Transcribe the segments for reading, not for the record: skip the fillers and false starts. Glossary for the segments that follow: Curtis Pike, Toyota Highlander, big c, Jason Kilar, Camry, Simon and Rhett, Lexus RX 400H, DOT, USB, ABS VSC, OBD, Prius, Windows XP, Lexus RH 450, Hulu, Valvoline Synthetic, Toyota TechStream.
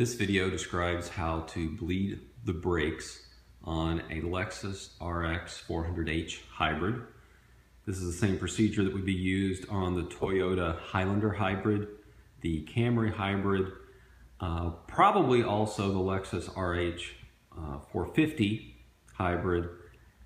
This video describes how to bleed the brakes on a Lexus RX 400H hybrid. This is the same procedure that would be used on the Toyota Highlander hybrid, the Camry hybrid, probably also the Lexus RH 450 hybrid,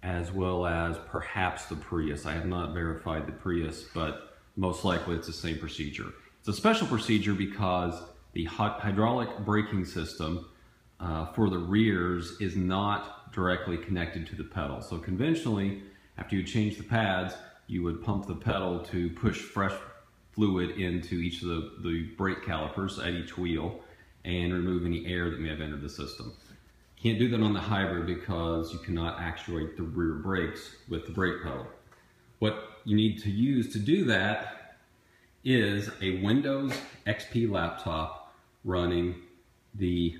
as well as perhaps the Prius. I have not verified the Prius, but most likely it's the same procedure. It's a special procedure because the hydraulic braking system for the rears is not directly connected to the pedal. So conventionally, after you change the pads, you would pump the pedal to push fresh fluid into each of the brake calipers at each wheel and remove any air that may have entered the system. Can't do that on the hybrid because you cannot actuate the rear brakes with the brake pedal. What you need to use to do that is a Windows XP laptop running the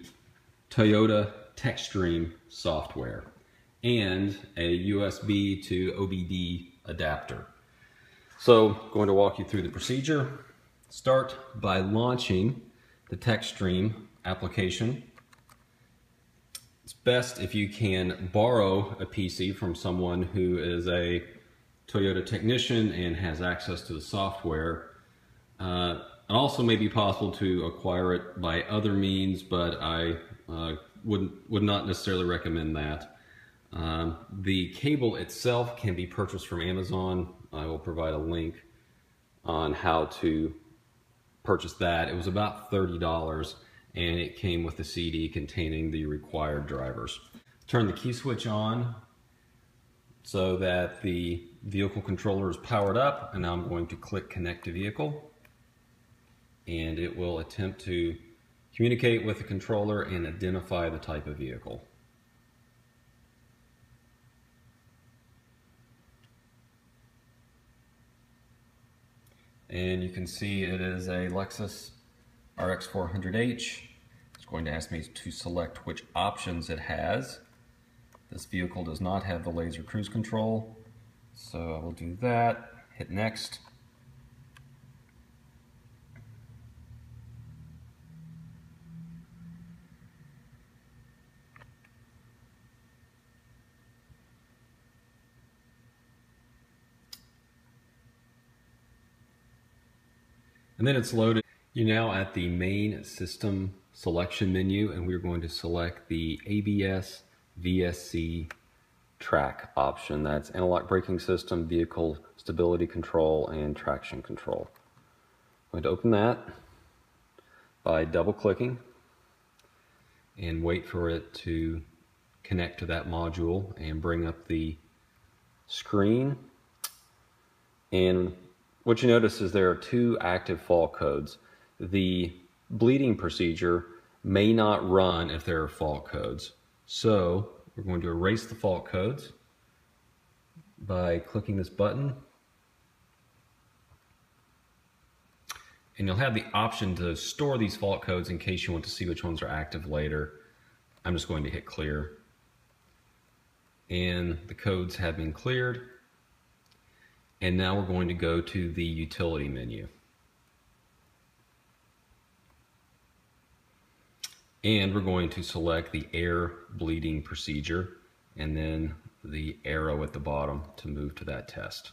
Toyota TechStream software and a USB to OBD adapter. So I'm going to walk you through the procedure. Start by launching the TechStream application. It's best if you can borrow a PC from someone who is a Toyota technician and has access to the software. It also may be possible to acquire it by other means, but I would not necessarily recommend that. The cable itself can be purchased from Amazon. I will provide a link on how to purchase that. It was about $30 and it came with a CD containing the required drivers. Turn the key switch on so that the vehicle controller is powered up, and now I'm going to click connect to vehicle, and it will attempt to communicate with the controller and identify the type of vehicle. And you can see it is a Lexus RX 400H. It's going to ask me to select which options it has. This vehicle does not have the laser cruise control, so I will do that. Hit next. And then it's loaded. You're now at the main system selection menu, and we're going to select the ABS VSC track option. That's analog braking system, vehicle stability control, and traction control. I'm going to open that by double clicking and wait for it to connect to that module and bring up the screen. And what you notice is there are two active fault codes. The bleeding procedure may not run if there are fault codes. So we're going to erase the fault codes by clicking this button. And you'll have the option to store these fault codes in case you want to see which ones are active later. I'm just going to hit clear. And the codes have been cleared. And now we're going to go to the utility menu. And we're going to select the air bleeding procedure and then the arrow at the bottom to move to that test.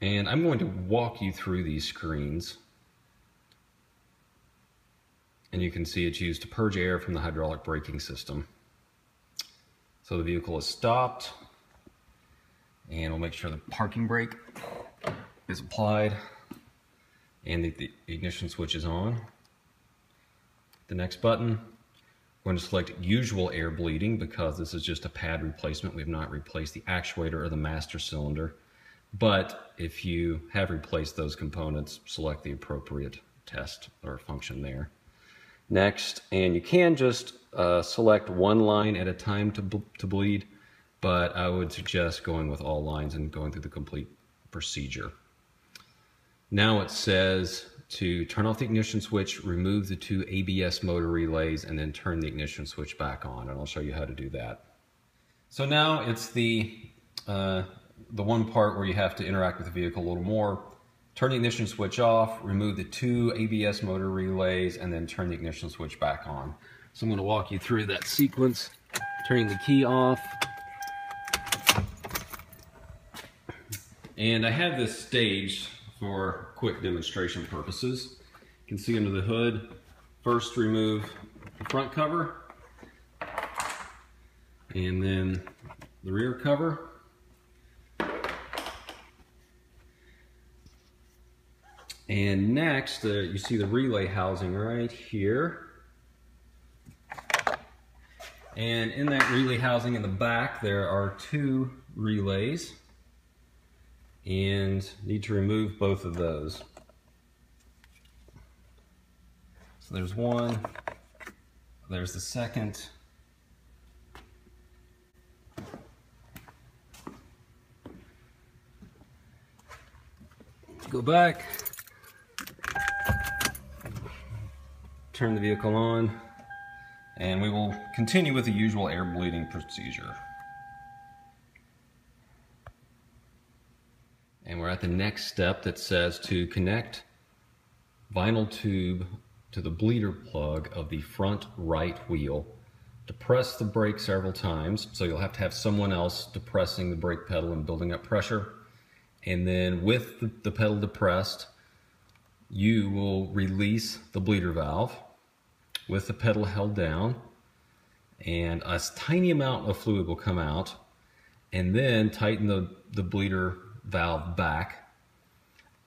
And I'm going to walk you through these screens. And you can see it's used to purge air from the hydraulic braking system. So the vehicle is stopped, and we'll make sure the parking brake is applied and the ignition switch is on. The next button, we're going to select usual air bleeding because this is just a pad replacement. We have not replaced the actuator or the master cylinder, but if you have replaced those components, select the appropriate test or function there. Next, and you can just select one line at a time to bleed, but I would suggest going with all lines and going through the complete procedure. Now it says to turn off the ignition switch, remove the two ABS motor relays, and then turn the ignition switch back on, and I'll show you how to do that. So now it's the one part where you have to interact with the vehicle a little more. Turn the ignition switch off, remove the two ABS motor relays, and then turn the ignition switch back on. So I'm going to walk you through that sequence. Turning the key off. And I have this staged for quick demonstration purposes. You can see under the hood. First, remove the front cover. And then the rear cover. And next, you see the relay housing right here. And in that relay housing in the back, there are two relays. And need to remove both of those. So there's one, there's the second. Go back. Turn the vehicle on, and we will continue with the usual air bleeding procedure. And we're at the next step that says to connect vinyl tube to the bleeder plug of the front right wheel. Depress the brake several times, so you'll have to have someone else depressing the brake pedal and building up pressure. And then with the pedal depressed, you will release the bleeder valve with the pedal held down, and a tiny amount of fluid will come out, and then tighten the bleeder valve back,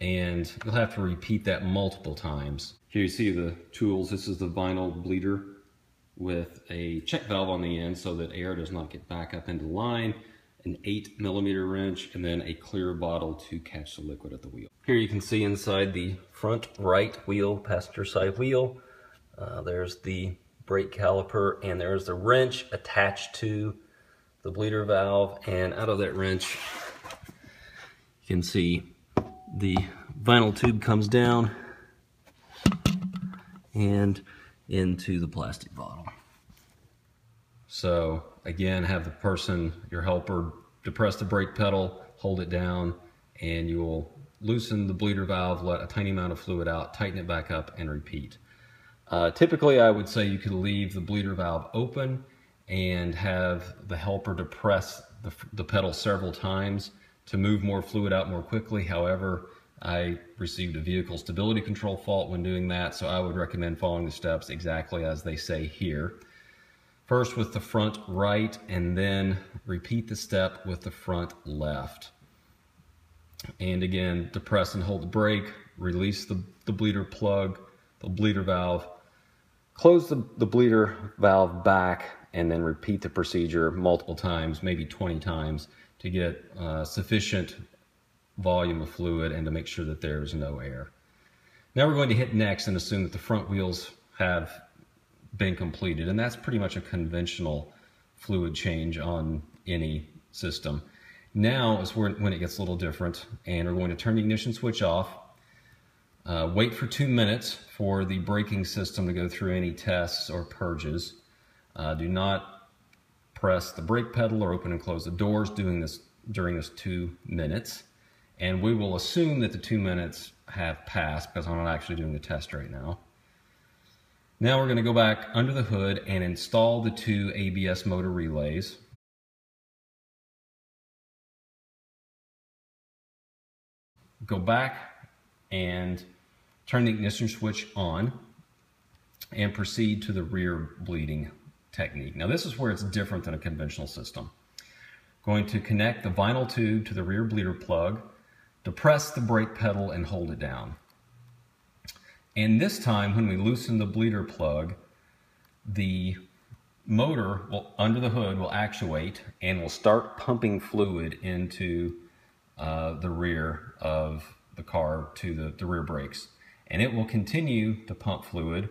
and you'll have to repeat that multiple times. Here you see the tools. This is the vinyl bleeder with a check valve on the end so that air does not get back up into line, an 8mm wrench, and then a clear bottle to catch the liquid at the wheel. Here you can see inside the front right wheel, passenger side wheel, there's the brake caliper, and there's the wrench attached to the bleeder valve, and out of that wrench you can see the vinyl tube comes down and into the plastic bottle. So again, have the person, your helper, depress the brake pedal, hold it down, and you will loosen the bleeder valve, let a tiny amount of fluid out, tighten it back up, and repeat. Typically, I would say you could leave the bleeder valve open and have the helper depress the pedal several times to move more fluid out more quickly. However, I received a vehicle stability control fault when doing that, so I would recommend following the steps exactly as they say here. First with the front right, and then repeat the step with the front left. And again, depress and hold the brake, release the bleeder plug, the bleeder valve, close the bleeder valve back, and then repeat the procedure multiple times, maybe 20 times, to get sufficient volume of fluid and to make sure that there's no air. Now we're going to hit next and assume that the front wheels have been completed, and that's pretty much a conventional fluid change on any system. Now is when it gets a little different, and we're going to turn the ignition switch off, wait for 2 minutes for the braking system to go through any tests or purges. Do not press the brake pedal or open and close the doors during this 2 minutes, and we will assume that the 2 minutes have passed because I'm not actually doing the test right now. Now we're going to go back under the hood and install the two ABS motor relays. Go back and turn the ignition switch on and proceed to the rear bleeding technique. Now this is where it's different than a conventional system. Going to connect the vinyl tube to the rear bleeder plug, depress the brake pedal and hold it down. And this time, when we loosen the bleeder plug, the motor under the hood will actuate and will start pumping fluid into the rear of the car to the rear brakes. And it will continue to pump fluid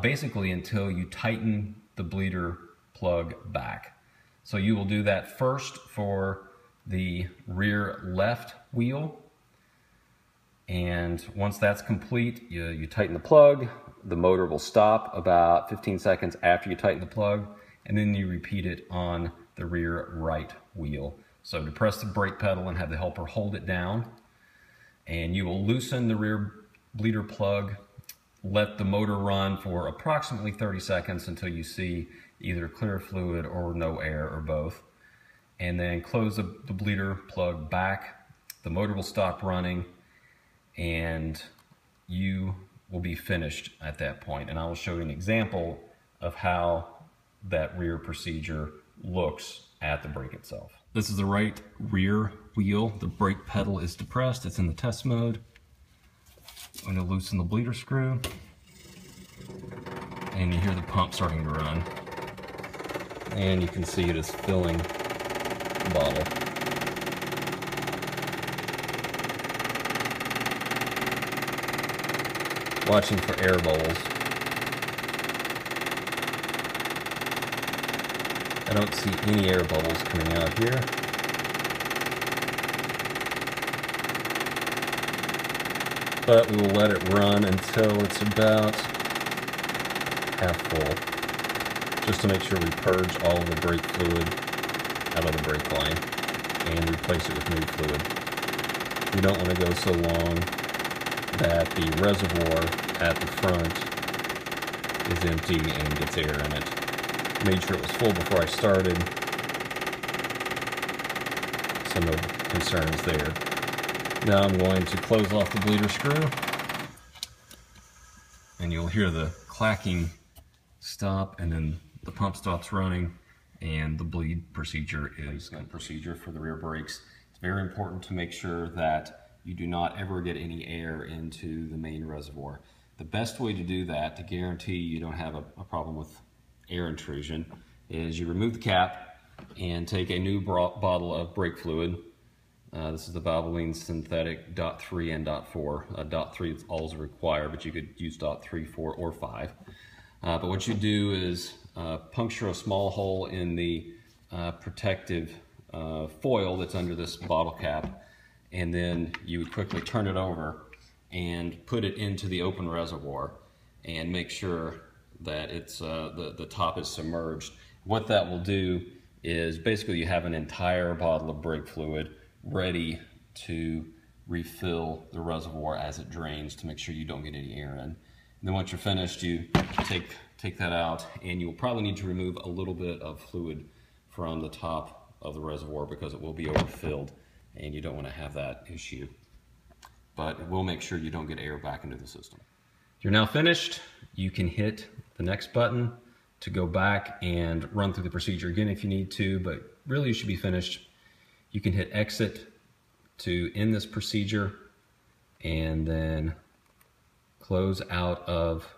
basically until you tighten the bleeder plug back. So you will do that first for the rear left wheel. And once that's complete, you tighten the plug, the motor will stop about 15 seconds after you tighten the plug, and then you repeat it on the rear right wheel. So depress the brake pedal and have the helper hold it down, and you will loosen the rear bleeder plug. Let the motor run for approximately 30 seconds until you see either clear fluid or no air or both. And then close the bleeder plug back. The motor will stop running and you will be finished at that point. And I will show you an example of how that rear procedure looks at the brake itself. This is the right rear wheel. The brake pedal is depressed. It's in the test mode. I'm going to loosen the bleeder screw, and you hear the pump starting to run, and you can see it is filling the bottle. Watching for air bubbles. I don't see any air bubbles coming out here. But we will let it run until it's about half full, just to make sure we purge all the brake fluid out of the brake line and replace it with new fluid. We don't want to go so long that the reservoir at the front is empty and gets air in it. Made sure it was full before I started, so no concerns there. Now I'm going to close off the bleeder screw, and you'll hear the clacking stop, and then the pump stops running, and the bleed procedure is a procedure for the rear brakes. It's very important to make sure that you do not ever get any air into the main reservoir. The best way to do that, to guarantee you don't have a problem with air intrusion, is you remove the cap and take a new bottle of brake fluid. This is the Valvoline Synthetic DOT 3 and DOT 4. DOT 3 is all required, but you could use DOT 3, 4, or 5. But what you do is puncture a small hole in the protective foil that's under this bottle cap, and then you would quickly turn it over and put it into the open reservoir and make sure that it's, the top is submerged. What that will do is basically you have an entire bottle of brake fluid ready to refill the reservoir as it drains, to make sure you don't get any air in. And then once you're finished, you take that out, and you'll probably need to remove a little bit of fluid from the top of the reservoir because it will be overfilled and you don't want to have that issue. But it will make sure you don't get air back into the system. You're now finished. You can hit the next button to go back and run through the procedure again if you need to, but really you should be finished. You can hit exit to end this procedure and then close out of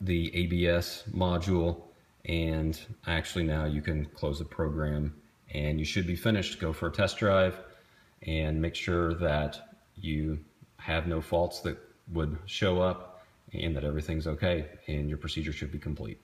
the ABS module, and actually now you can close the program and you should be finished. Go for a test drive and make sure that you have no faults that would show up and that everything's okay, and your procedure should be complete.